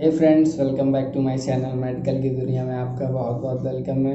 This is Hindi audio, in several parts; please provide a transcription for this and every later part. Hey friends, welcome back to my channel medical की दुनिया में आपका बहुत बहुत वेलकम है।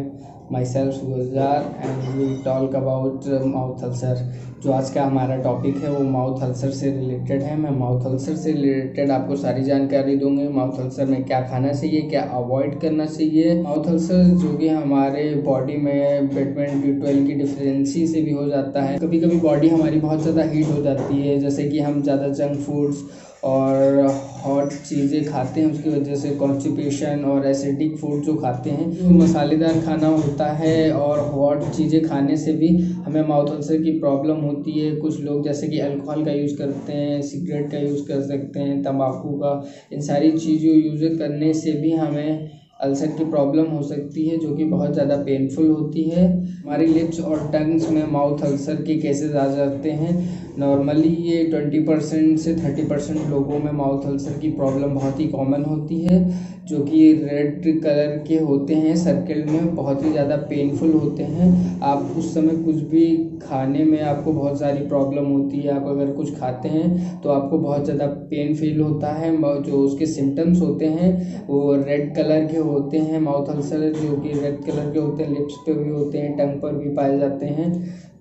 Myself Gulzar and we talk about mouth ulcer. जो आज का हमारा टॉपिक है वो माउथ अल्सर से रिलेटेड है। मैं माउथ अल्सर से रिलेटेड आपको सारी जानकारी दूंगी। माउथ अल्सर में क्या खाना चाहिए, क्या अवॉइड करना चाहिए। माउथ अल्सर जो कि हमारे बॉडी में विटामिन B12 की डिफिशिएंसी से भी हो जाता है। कभी कभी बॉडी हमारी बहुत ज़्यादा हीट हो जाती है, जैसे कि हम ज़्यादा जंक फूड्स और हॉट चीज़ें खाते हैं, उसकी वजह से कॉन्स्टिपेशन और एसिडिक फूड जो खाते हैं, मसालेदार खाना होता है और हॉट चीज़ें खाने से भी हमें माउथ अल्सर की प्रॉब्लम होती है। कुछ लोग जैसे कि अल्कोहल का यूज़ करते हैं, सिगरेट का यूज़ कर सकते हैं, तंबाकू का, इन सारी चीज़ों यूज़ करने से भी हमें अल्सर की प्रॉब्लम हो सकती है, जो कि बहुत ज़्यादा पेनफुल होती है। हमारी लिप्स और टंग्स में माउथ अल्सर के केसेस आ जाते हैं। नॉर्मली ये 20% से 30% लोगों में माउथ अल्सर की प्रॉब्लम बहुत ही कॉमन होती है, जो कि रेड कलर के होते हैं, सर्कल में बहुत ही ज़्यादा पेनफुल होते हैं। आप उस समय कुछ भी खाने में आपको बहुत सारी प्रॉब्लम होती है। आप अगर कुछ खाते हैं तो आपको बहुत ज़्यादा पेन फील होता है। जो उसके सिम्टम्स होते हैं वो रेड कलर के होते हैं। माउथ अल्सर जो कि रेड कलर के होते हैं, लिप्स पे भी होते हैं, टंग पर भी पाए जाते हैं।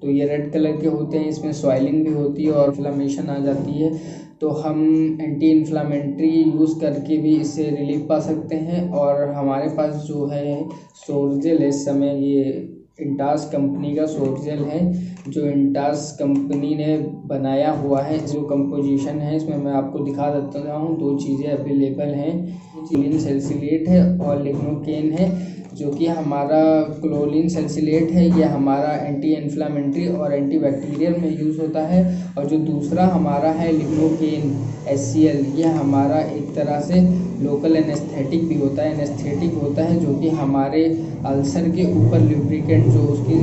तो ये रेड कलर के होते हैं, इसमें स्वाइलिंग भी होती है और इन्फ्लामेशन आ जाती है। तो हम एंटी इन्फ्लामेंट्री यूज़ करके भी इससे रिलीफ पा सकते हैं। और हमारे पास जो है सोरजिल, इस समय ये इंटास कंपनी का सोरजिल है, जो इंटास कंपनी ने बनाया हुआ है। जो कंपोजिशन है इसमें मैं आपको दिखा देता हूँ। दो चीज़ें अवेलेबल हैं, क्लोलिन सैलिसिलेट है और लिग्नोकेन है। जो कि हमारा क्लोलिन सैलिसिलेट है, यह हमारा एंटी इन्फ्लामेंट्री और एंटी बैक्टीरियल में यूज़ होता है। और जो दूसरा हमारा है लिग्नोकेन HCl, यह हमारा एक तरह से लोकल एनेस्थेटिक भी होता है, एनेस्थेटिक होता है, जो कि हमारे अल्सर के ऊपर लुब्रिकेंट, जो उसकी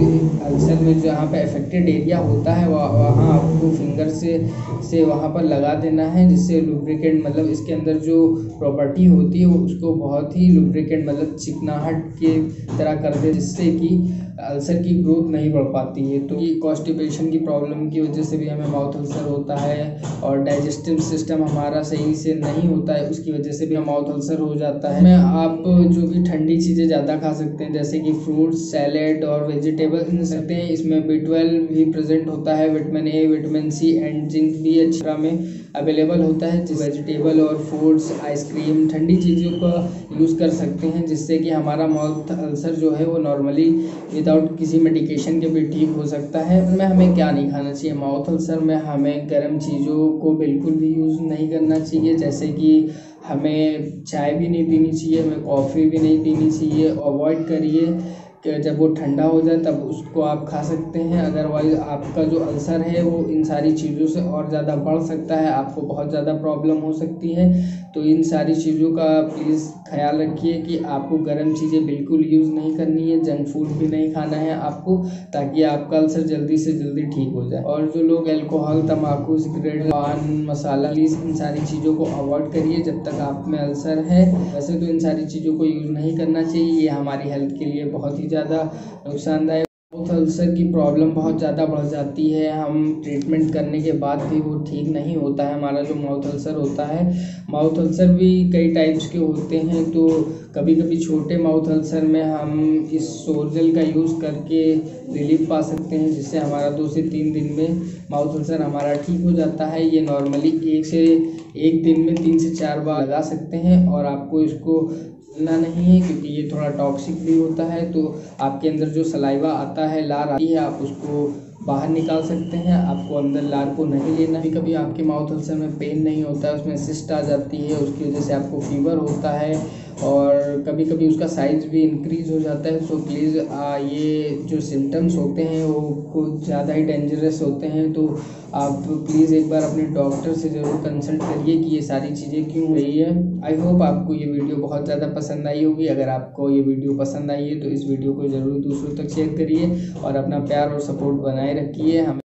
अल्सर में जहाँ पे अफेक्टेड एरिया होता है वहाँ आपको फिंगर से वहाँ पर लगा देना है, जिससे लुब्रिकेंट मतलब इसके अंदर जो प्रॉपर्टी होती है वो उसको बहुत ही लुब्रिकेंट मतलब चिकनाहट के तरह कर दे, जिससे कि अल्सर की ग्रोथ नहीं बढ़ पाती है। तो ये कॉन्स्टिपेशन की प्रॉब्लम की वजह से भी हमें माउथ अल्सर होता है और डाइजेस्टिव सिस्टम हमारा सही से नहीं होता है, उसकी वजह से भी माउथ अल्सर हो जाता है। आप जो कि ठंडी चीज़ें ज़्यादा खा सकते हैं, जैसे कि फ्रूट सैलेड और वेजिटेबल खा सकते हैं। इसमें B12 भी प्रेजेंट होता है, vitamin A, vitamin C and zinc भी अच्छी मात्रा में अवेलेबल होता है। वेजिटेबल और फ्रूट्स, आइसक्रीम, ठंडी चीज़ों का यूज़ कर सकते हैं, जिससे कि हमारा माउथ अल्सर जो है वो नॉर्मली विदाउट किसी मेडिकेशन के भी ठीक हो सकता है। इसमें हमें क्या नहीं खाना चाहिए? माउथ अल्सर में हमें गर्म चीज़ों को बिल्कुल भी यूज़ नहीं करना चाहिए, जैसे कि हमें चाय भी नहीं पीनी चाहिए, हमें कॉफ़ी भी नहीं पीनी चाहिए। अवॉइड करिए कि जब वो ठंडा हो जाए तब उसको आप खा सकते हैं, अदरवाइज़ आपका जो अल्सर है वो इन सारी चीज़ों से और ज़्यादा बढ़ सकता है, आपको बहुत ज़्यादा प्रॉब्लम हो सकती है। तो इन सारी चीज़ों का प्लीज़ ख्याल रखिए कि आपको गर्म चीज़ें बिल्कुल यूज़ नहीं करनी है, जंक फूड भी नहीं खाना है आपको, ताकि आपका अल्सर जल्दी से जल्दी ठीक हो जाए। और जो लोग अल्कोहल, तम्बाकू, सिगरेट, पान मसाला, प्लीज़ इन सारी चीज़ों को अवॉइड करिए जब तक आप में अल्सर है। वैसे तो इन सारी चीज़ों को यूज़ नहीं करना चाहिए, ये हमारी हेल्थ के लिए बहुत ज़्यादा नुकसानदायक। माउथ अल्सर की प्रॉब्लम बहुत ज़्यादा बढ़ जाती है, हम ट्रीटमेंट करने के बाद भी वो ठीक नहीं होता है। हमारा जो माउथ अल्सर होता है, माउथ अल्सर भी कई टाइप्स के होते हैं। तो कभी कभी छोटे माउथ अल्सर में हम इस सोरजिल का यूज़ करके रिलीफ पा सकते हैं, जिससे हमारा 2 से 3 दिन में माउथ अल्सर हमारा ठीक हो जाता है। ये नॉर्मली एक दिन में 3 से 4 बार लगा सकते हैं और आपको इसको लेना नहीं है, क्योंकि ये थोड़ा टॉक्सिक भी होता है। तो आपके अंदर जो सलाइवा आता है, लार आती है, आप उसको बाहर निकाल सकते हैं, आपको अंदर लार को नहीं लेना। कभी कभी आपके माउथ अल्सर में पेन नहीं होता है, उसमें सिस्ट आ जाती है, उसकी वजह से आपको फीवर होता है और कभी कभी उसका साइज़ भी इंक्रीज़ हो जाता है। तो प्लीज़ ये जो सिम्टम्स होते हैं वो कुछ ज़्यादा ही डेंजरस होते हैं। तो आप प्लीज़ एक बार अपने डॉक्टर से ज़रूर कंसल्ट करिए कि ये सारी चीज़ें क्यों हो रही है। आई होप आपको ये वीडियो बहुत ज़्यादा पसंद आई होगी। अगर आपको ये वीडियो पसंद आई है तो इस वीडियो को ज़रूर दूसरों तक शेयर करिए और अपना प्यार और सपोर्ट बनाए रखिए।